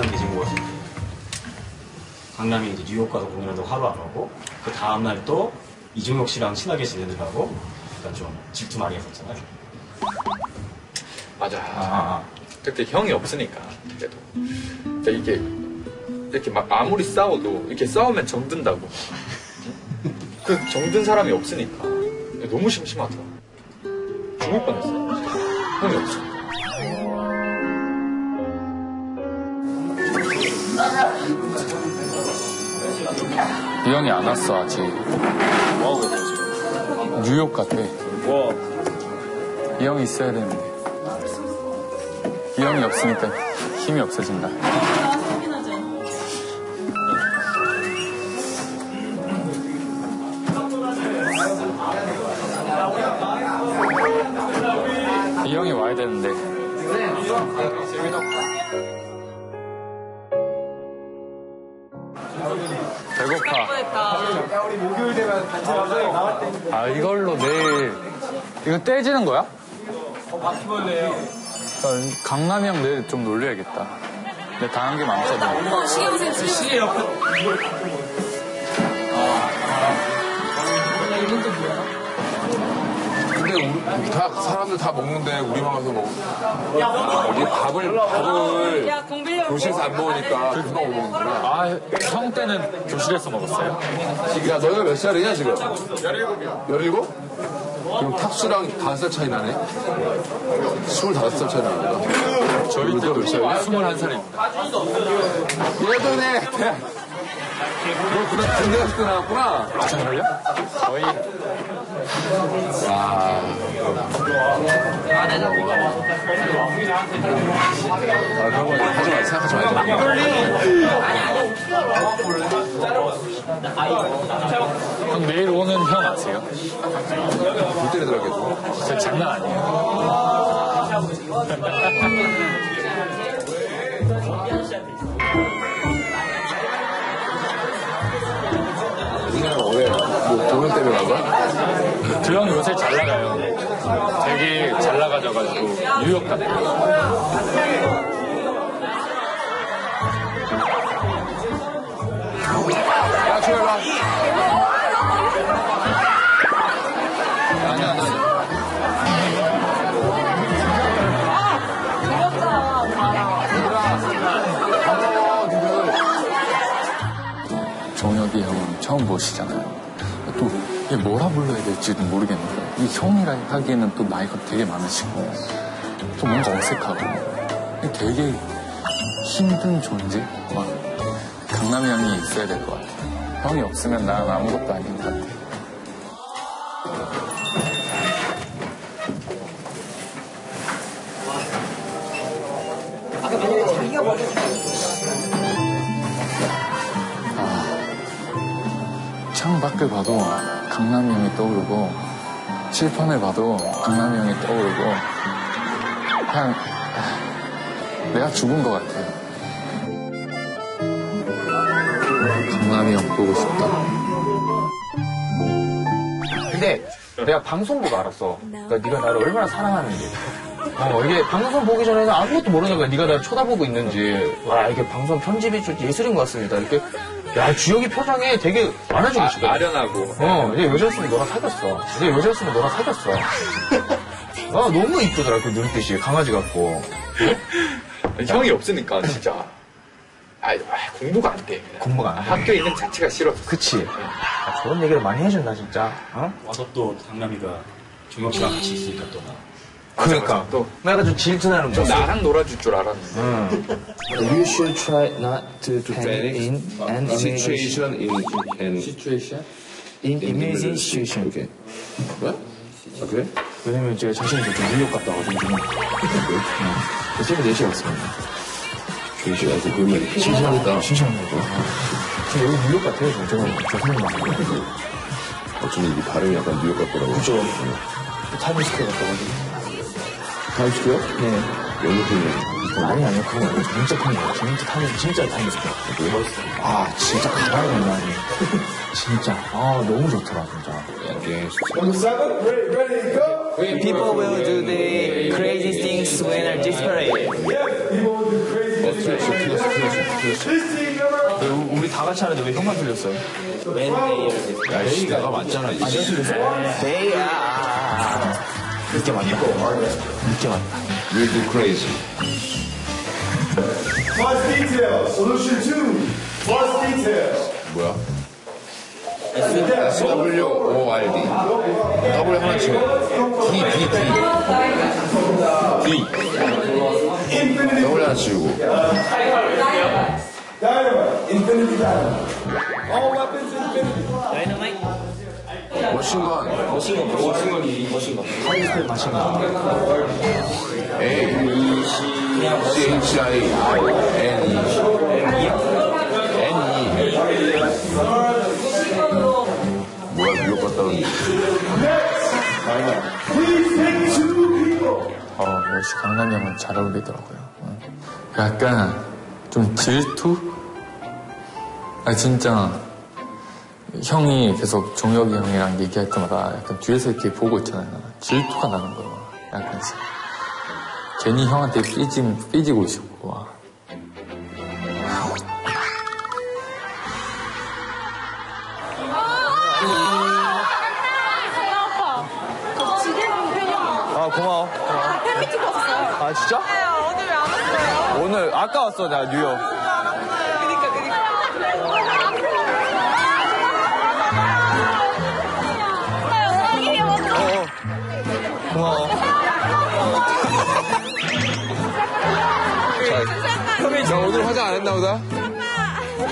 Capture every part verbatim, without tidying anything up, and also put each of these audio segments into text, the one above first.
시간 늦은 것 같은데 강남이 이제 뉴욕 가서 공연한다고 하루 안 오고 그 다음날 또 이종혁 씨랑 친하게 지내느라고 약간 좀 질투 많이 했었잖아요. 맞아. 아. 그때 형이 없으니까 그때도. 근데 이게 이렇게 막 아무리 싸워도 이렇게 싸우면 정든다고. 그 정든 사람이 없으니까 너무 심심하다. 죽을 뻔했어. 형이 없어. 이 형이 안 왔어 아직. 뭐하고 있어 지금? 뉴욕 갔대. 와. 이 형이 있어야 되는데. 이 형이 없으니까 힘이 없어진다. 이 형이 와야 되는데. 배고파. 우리 목요일 되면 단체 방송에 나갈 때. 아 이걸로 내일 이거 떼지는 거야? 어 바퀴벌레요. 강남이 형 내일 좀 놀려야겠다. 내가 당한 게 많거든. 시계 보세요. 시계 옆에. 아, 이분도 뭐야? 근데 우리 다 사람들 다 먹는데 우리만 와서 먹어. 우리 밥을 밥을 교실에서 안 먹으니까 금방 못 먹는구나. 아, 형 때는 교실에서 먹었어요? 지기야, 너희가 몇 살이냐 지금? 열일곱이요. 열일곱? 그럼 탁수랑 다섯 살 차이 나네? 스물다섯 살 차이 나네. 저희 때 몇 살이야? 스물한 살입니다. 예전에 너 군대 갔을 때 나왔구나. 아, 정말요? 저희... 아... 아, 그런 거 하지 마. 생각하지 마요. 형 내일 오는 형 아세요? 못 때리더라고요. 진짜 장난 아니에요. 이날 왜? 뭐 도현 때문에 간 거야? 도현 요새 잘 나가요. 되게 잘 나가져가지고 뉴욕 갔대요. 야 출발. 종혁이 형은 처음 보시잖아요. 또 이게 뭐라 불러야 될지도 모르겠는데 이 형이라 하기에는 또 나이가 되게 많으시고 또 뭔가 어색하고 되게 힘든 존재? 막 강남이 형이 있어야 될 것 같아. 형이 없으면 난 아무것도 아닌 것 같아. 밖을 봐도 강남이 형이 떠오르고 칠판을 봐도 강남이 형이 떠오르고 그냥 내가 죽은 것 같아요. 강남이 형 보고 싶다. 근데 내가 방송 보고 알았어. 그러니까 네가 나를 얼마나 사랑하는지. 어 이게 방송 보기 전에는 아무것도 모르는 거야. 네가 나를 쳐다보고 있는지. 와 이게 방송 편집이 좀 예술인 것 같습니다. 이렇게. 야, 주혁이 표정에 되게 많아지고 아, 싶어. 아련하고. 어, 얘 여자였으면 너랑 사귀었어. 얘 여자였으면 너랑 사귀었어. 아, 너무 이쁘더라, 그 눈빛이. 강아지 같고. 아니, 형이 없으니까, 진짜. 아, 공부가 안 돼. 공부가 안 돼. 학교에 있는 자체가 싫어서. 그치. 아, 그런 얘기를 많이 해준다, 진짜. 어? 와서 또 강남이가 종혁 씨랑 같이 있으니까 또 나. 그러니까. 또. 내가 좀 질투나는 거야. 나랑 놀아줄 줄 알았는데. 응. You should try not to panic in an situation in an situation in amazing situation. Okay. What? Okay. 왜냐면 제가 자신이 좀 뉴욕 갔다 와가지고. 지금 네 시에 왔습니다. 조이씨 와서 그러면 신선하다. 신선하다. 지금 여기 뉴욕 같아요. 진짜. 저 생각만 해요. 어쩌면 이 발음이 약간 뉴욕 같더라고요. 그쵸. 타임스퀘어 같다고. 타임스퀘어? 네. 영국이요? 아니, 아니요. 그거 아니고 진짜 타임스퀘어. 진짜 타임, 진짜 타임스퀘어. 아, 진짜 가만히 있는 날이. 진짜. 아, 너무 좋더라, 진짜. People will do the crazy things when I'm desperate. 틀렸어요. 우리 다 같이 하는데 왜 형만 틀렸어요? 맨 데이를. 야, 씨, 내가 맞잖아. 아, 내가 틀렸어? 데이야. 늦게 맞다. 늦게 맞다. We'll go crazy. First detail. Solution two. First detail. 뭐야? 에스 더블유 오 알 디. W 하나 치고. D, D, D. D. W 하나 치고. Dynamite. Infinity dynamite. All weapons infinity. Dynamite. 머신건 머신건 머신건이 머신건 하이스펠 머신건 A C H I N E N E 뭐야 미국 갔다 오니 어 역시 강남이 형은 잘 어울리더라고요. 약간 좀 질투? 아 진짜 형이 계속 종혁이 형이랑 얘기할 때마다 약간 뒤에서 이렇게 보고 있잖아요. 질투가 나는 거예요. 약간 괜히 형한테 삐지, 삐지고 있었고 와. 아 고마워. 아 팬 미팅 왔어요. 아 진짜? 네 오늘 왜 안 왔어요? 오늘 아까 왔어 나 뉴욕. 고마워. 자, 야, 오늘 화장 안 했나 보다?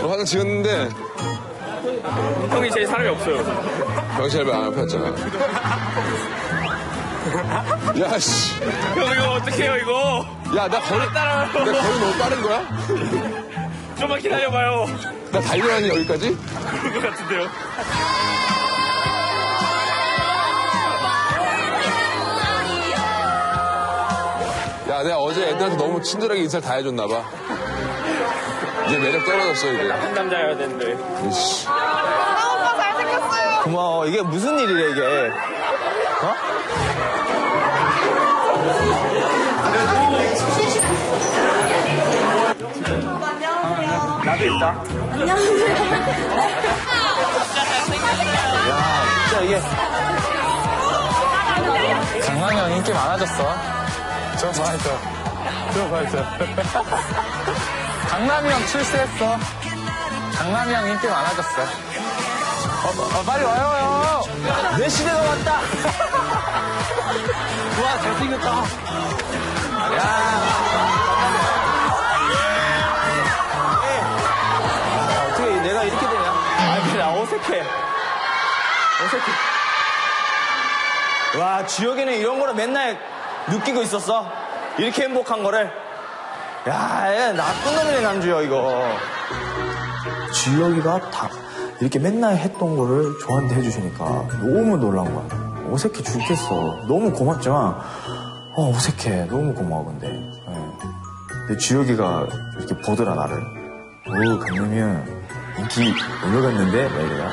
너 화장 지웠는데. 형이 제일 사람이 없어요. 병실을 안 폈잖아. 야, 씨. 형, 이거 어떡해요, 이거? 야, 나 거리, 나 거리 너무 빠른 거야? 좀만 기다려봐요. 나 달려라니, 여기까지? 그럴 것 같은데요. 야, 내가 어제 애들한테 너무 친절하게 인사를 다 해줬나 봐. 이제 매력 떨어졌어, 이제. 나쁜 남자여야 되는데. 이씨. 아, 오빠 잘생겼어요. 고마워. 이게 무슨 일이래, 이게. 어? 안녕하세요. 나도 있다. 안녕하세요. 야, 진짜 이게. 강남이 형 인기 많아졌어. 저 봐있어. 저 봐있어. 강남이 형 출세했어. 강남이 형 인기 많아졌어. 어, 어 빨리 와요, 형. 내 시대가 왔다. 와, 잘생겼다. 야. 어떻게 내가 이렇게 되냐? 아니, 나 어색해. 어색해. 와, 주혁이는 이런 거를 맨날. 느끼고 있었어? 이렇게 행복한 거를? 야, 나쁜 놈이네, 남주혁, 이거. 주혁이가 다 이렇게 맨날 했던 거를 저한테 해주시니까 너무 놀란 거야. 어색해 죽겠어. 너무 고맙지만, 어, 어색해. 너무 고마워, 근데. 네. 근데 주혁이가 이렇게 보더라, 나를. 오, 강남이는 인기 올려갔는데? 막 이래요.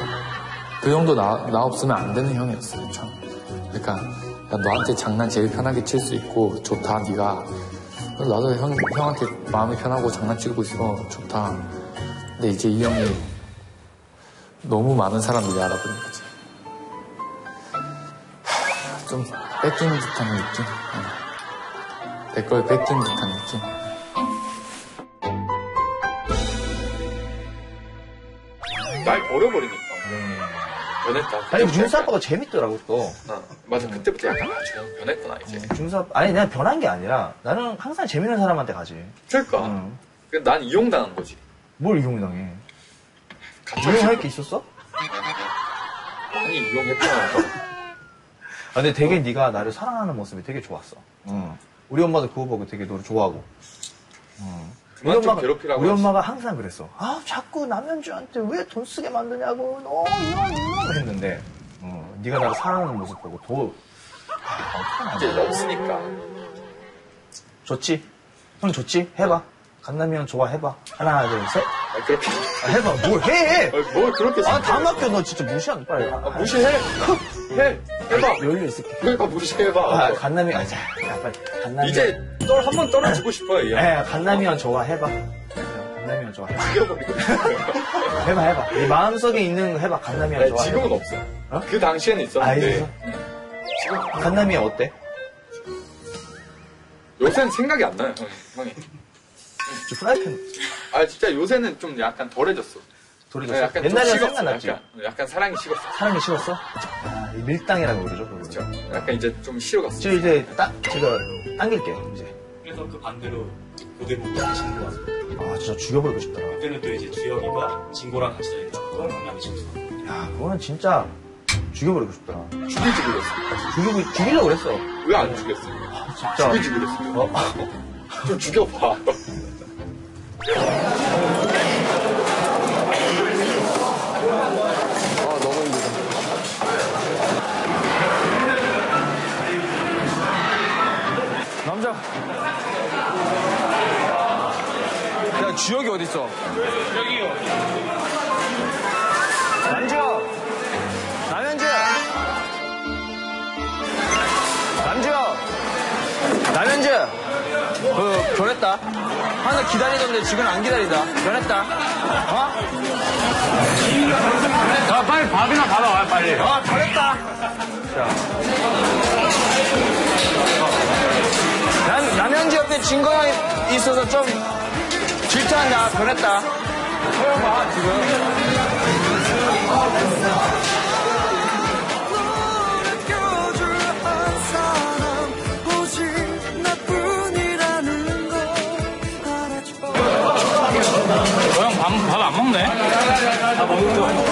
그 정도 나, 나 없으면 안 되는 형이었어요, 참. 그러니까. 야, 너한테 장난 제일 편하게 칠 수 있고 좋다 네가 나도 형, 형한테 마음이 편하고 장난치고 있어 좋다 근데 이제 이 형이 너무 많은 사람들이 알아보는 거지 좀 뺏기는 듯한 느낌 내 걸 뺏기는 듯한 느낌 날 버려버리니까 음. 변했다. 아니 준수 아빠가 재밌더라고 또. 아, 맞아. 그때부터 약간 좀 변했구나 이제. 음, 준수 아빠 아니 내가 변한 게 아니라 나는 항상 재밌는 사람한테 가지. 그러니까. 음. 난 이용당한 거지. 뭘 이용당해? 이용할 게 있었어? 아니 이용했잖아. 아, 근데 되게 어? 네가 나를 사랑하는 모습이 되게 좋았어. 응. 우리 엄마도 그거 보고 되게 너를 좋아하고. 응. 우리 엄마가, 우리 엄마가 항상 그랬어. 아, 자꾸 남현주한테 왜 돈 쓰게 만드냐고. 너 이런 이런 그랬는데 어, 네가 나를 사랑하는 모습 보고 더 아, 이제 없으니까. 좋지? 형 좋지? 해봐. 강남이 형 좋아해봐. 하나, 둘, 셋. 아, 그렇게. 아, 해봐. 뭘 해! 아, 뭘 그렇게 생각해. 아, 다 맡겨. 너 진짜 무시하는 빨리. 아, 아, 무시해. 해. 해봐. 열려 있을게. 그러니까 무시해봐. 아, 강남이, 아, 자, 야, 빨리. 강남이. 이제 떨, 한번 떨어지고 싶어요, 얘. 예, 강남이 형 좋아해봐. 강남이 형 강남이 좋아. 해봐 해봐. 네 마음속에 있는 거 해봐. 강남이 네, 좋아. 지금은 없어. 어? 그 당시에는 있었는데. 아, 지금 강남이 어때? 요새는 생각이 안 나요, 형이. 형이. 저 프라이팬. 아 진짜 요새는 좀 약간 덜해졌어. 덜해졌어. 약간 옛날에는 생각났지. 약간, 약간 사랑이 식었어. 사랑이 식었어? 아, 밀당이라고 그러죠. 그렇죠. 약간 이제 좀 식어갔어. 저 이제 딱 제가 당길게요 이제. 그래서 그 반대로 고개 못 펴시는 것 같습니다. 아 진짜 죽여버리고 싶더라. 그때는 또 이제 주혁이가 진고랑 같이 다녔던 강남이 식었어. 야 그거는 진짜 죽여버리고 싶더라. 죽일지 그랬어. 죽이고 죽이려고 그랬어. 왜 안 죽였어? 아, 진짜. 죽일지 그랬어. 어? 좀 죽여봐. 아 너무 힘들다. 남자. 야 주혁이 어디 있어? 주혁이요. 남주혁. 남현주. 남주혁. 남현주. 그 변했다. 하나 기다리던데 지금 안 기다리다. 변했다. 어? 야, 빨리 밥이나 받아와, 빨리. 어, 변했다. 자. 난, 남현주 옆에 진거가 있어서 좀 질투한다. 변했다. 소용봐, 지금. 밥 안 먹네? 다 먹는 거 아니야?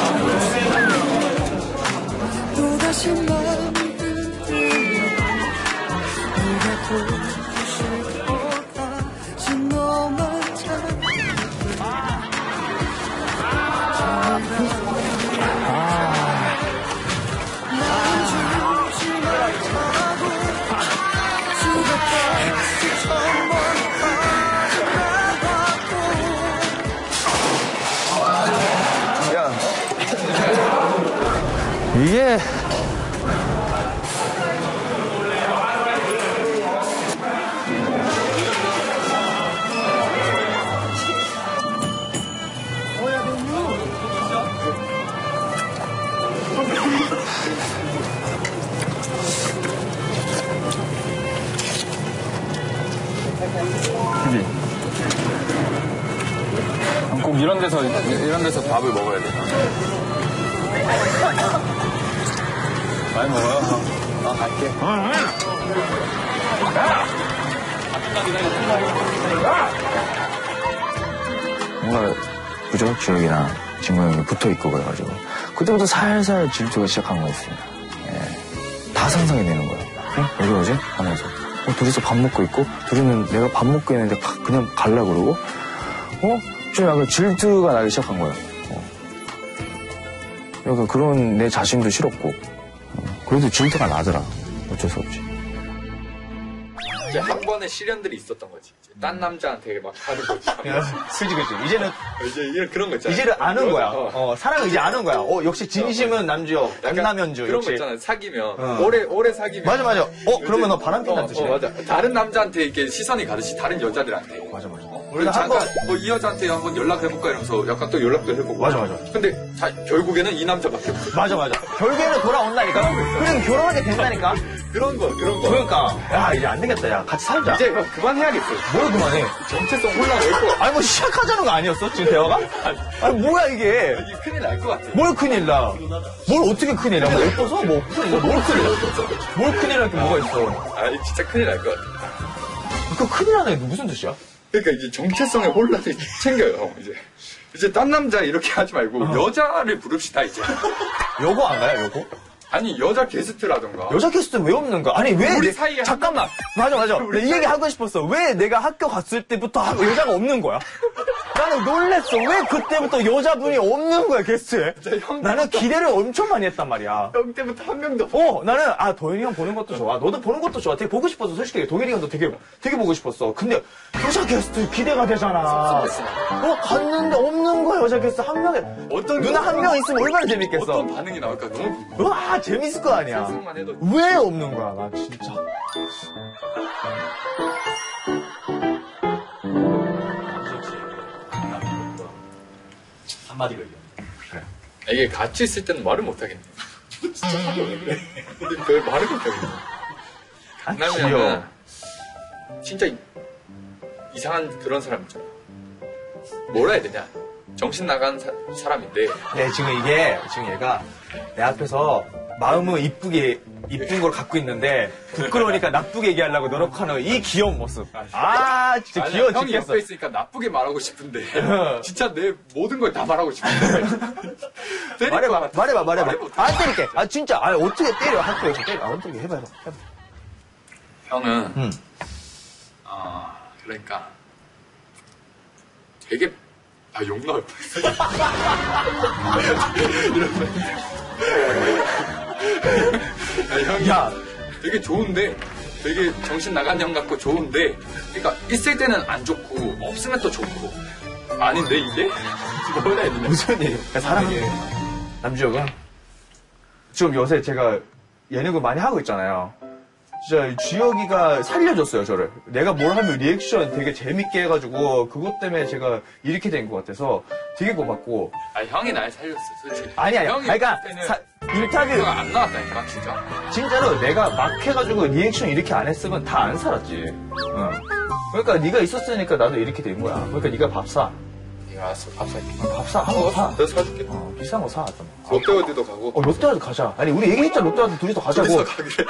이게 그지? 꼭 이런 데서 이런 데서 밥을 먹어야 돼. 많이 먹어요. 어. 아, 갈게. 응, 응. 뭔가 무조건 주혁이나 진구 형이 붙어있고 그래가지고 그때부터 살살 질투가 시작한 거였습니다. 예. 다 상상이 되는 거예요. 응? 왜 그러지? 하면서 어, 둘이서 밥 먹고 있고 둘이는 내가 밥 먹고 있는데 그냥 갈라 그러고 어? 좀 약간 질투가 나기 시작한 거예요. 어. 약간 그런 내 자신도 싫었고 그래도 질투가 나더라. 어쩔 수 없지. 이제 한 번의 시련들이 있었던 거지. 이제 딴 남자한테 막 하는 거지. 그지 그지. 이제는 이제 이런 그런 거 있잖아. 이제는 아는 그런, 거야. 어, 어 사랑을 이제 아는 거야. 어 역시 진심은 남주혁, 남현주. 그런 거 있잖아. 사귀면 어. 오래 오래 사귀면. 맞아 맞아. 어 그러면 너 바람핀다는 뜻이야. 어, 어, 맞아. 다른 남자한테 이렇게 시선이 가듯이 다른 여자들한테. 맞아 맞아. 우리가 잠깐 뭐 이 여자한테 한번 연락해볼까 이러면서 약간 또 연락도 해보고 맞아 맞아 근데 자, 결국에는 이 남자밖에 없어 맞아 맞아 결국에는 돌아온다니까 그럼 결혼하게 된다니까 그런 거 그런 거 그러니까 야 이제 안 되겠다 야 같이 살자 이제 그만해야겠어 뭘 그만해 정체성 혼란 올 거 아니 뭐 시작하자는 거 아니었어 지금 대화가 아니 뭐야 이게 이게 큰일 날 것 같아 뭘 큰일 나 뭘 어떻게 큰일 나 뭐 예뻐서 뭐 큰일 나 뭘 큰일 뭘 큰일 날 게 뭐가 있어 아니 진짜 큰일 날 것 같아 그 큰일 나는 게 무슨 뜻이야? 그러니까 이제 정체성의 혼란을 챙겨요. 이제 이제 딴 남자 이렇게 하지 말고 어. 여자를 부릅시다 이제. 여고 안 가요 여고? 아니 여자 게스트라던가. 여자 게스트는 왜 없는가? 아니 왜? 우리 사이에 잠깐만. 맞아 맞아. 이 얘기 하고 싶었어. 왜 내가 학교 갔을 때부터 여자가 없는 거야? 나는 놀랬어. 왜 그때부터 여자분이 없는 거야 게스트에? 나는 기대를 엄청 많이 했단 말이야. 형 때부터 한 명도. 어 나는 아 도현이 형 보는 것도 좋아. 너도 보는 것도 좋아. 되게 보고 싶었어. 솔직히 도현이 형도 되게 되게 보고 싶었어. 근데 여자 게스트 기대가 되잖아. 어 갔는데 없는 거야 여자 게스트 한 명에. 어떤 누나 한 명 있으면 얼마나 재밌겠어. 어떤 반응이 나올까 너무 궁금해. 와 재밌을 거 아니야. 해도... 왜 없는 거야 나 진짜. 한마디로 얘기해. 그래. 이게 같이 있을 때는 말을 못하겠네. 진짜 사기 왜 그래? 근데 별 말을 못하겠네. 강남이야. 진짜 이, 이상한 그런 사람 있잖아. 뭐라 해야 되냐? 정신 나간 사, 사람인데. 네, 지금 이게, 지금 얘가 내 앞에서 마음은 이쁘게, 이쁜 걸 갖고 있는데, 부끄러우니까 나쁘게 얘기하려고 노력하는 이 귀여운 모습. 아, 진짜 아니야, 귀여워 형이 죽겠어. 형이 옆에 있으니까 나쁘게 말하고 싶은데, 진짜 내 모든 걸 다 말하고 싶은데. 말해봐, 말해봐, 말해봐. 안 때릴게. 아, 진짜. 아, 어떻게 때려. 학교에서 때려. 아, 어떻게 해봐, 해봐. 해봐. 형은, 음. 어, 그러니까, 되게, 아, 욕 나올 뻔했어. 야, 형이 야. 되게 좋은데, 되게 정신 나간 형 같고 좋은데, 그러니까 있을 때는 안 좋고, 없으면 또 좋고. 아닌데, 이게? 뭐라 했는데? 무슨 얘기야? 사람 얘기 남주혁은? 지금 요새 제가 예능을 많이 하고 있잖아요. 진짜 주혁이가 살려줬어요, 저를. 내가 뭘 하면 리액션 되게 재밌게 해가지고 그것 때문에 제가 이렇게 된 것 같아서 되게 고맙고. 아, 형이 날 살렸어, 솔직히. 아니, 아니. 형이 그러니까 사, 인터뷰. 내가 안 나왔다니까, 진짜. 진짜로 내가 막 해가지고 리액션 이렇게 안 했으면 다 안 살았지. 응. 그러니까 네가 있었으니까 나도 이렇게 된 거야. 그러니까 네가 밥 사. 네가 알았어, 밥 살게. 어, 밥 사. 한번 어, 사. 내가 사줄게. 어, 비싼 거 사. 롯데월드도 가고. 어, 롯데월드 가자. 아니, 우리 얘기했잖아, 롯데월드 둘이서 가자고. 둘이서 가기래.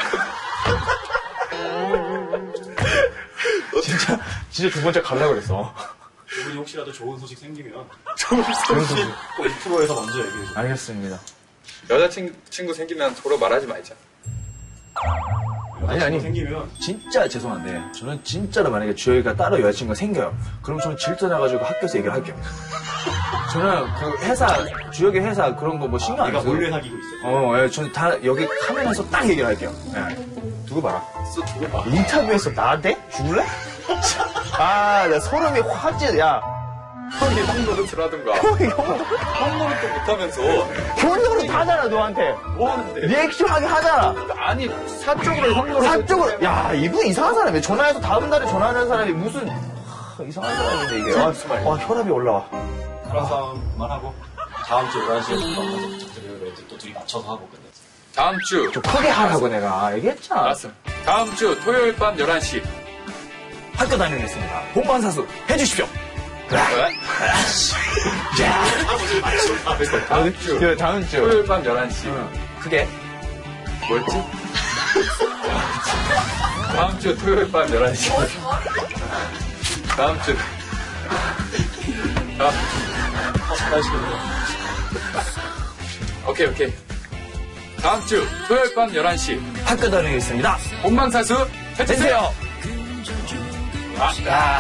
진짜 진짜 두 번째 가려고 그랬어. 우리 혹시라도 좋은 소식 생기면 좋은 소식 꼭 이 프로에서 먼저 얘기해 줘. 알겠습니다. 여자 친, 친구 생기면 서로 말하지 말자. 아니 아니 생기면 진짜 죄송한데 저는 진짜로 만약에 주혁이가 따로 여자 친구가 생겨요. 그럼 저는 질투나가지고 학교에서 얘기를 할게요. 저는 그 회사 주혁이 회사 그런 거 뭐 신경 아, 안 써요. 내가 몰래 사귀고 있어. 어, 예, 저는 다 여기 카메라에서 딱 얘기를 할게요. 예. 두고 봐라. 두고 봐. 인터뷰에서 나한테? 죽을래? 아, 나 소름이 화질, 야. 형이 형 노릇을 하든가. 형이 형 노릇? 형 노릇도 못하면서. 형 노릇 하잖아, 너한테. 뭐 하는데? 리액션하게 하잖아. 아니, 사적으로 형 노릇. 사적으로. 야, 이분 이상한 사람이야. 전화해서 다음날에 전화하는 사람이 무슨. 하, 이상한 사람인데, 이게. 아, 아, 혈압이 올라와. 가라싸움만 하고. 다음주 열한 시에 가서 작전을 이제 또 둘이 맞춰서 하고 끝내자. 다음 주. 좀 크게 하라고 내가 얘기했잖아. 알았어. 다음 주 토요일 밤 열한 시. 학교 다녀오겠습니다. 본방사수 해주십시오. 다음 주. 다음 주. 토요일 밤 열한 시. 응. 크게. 뭐였지? 다음 주 토요일 밤 열한 시. 다음 주. 다음 주. 오케이, 오케이. 다음 주 토요일 밤 열한 시 학교 다녀오겠습니다. 본방사수 해주세요. 아, 아.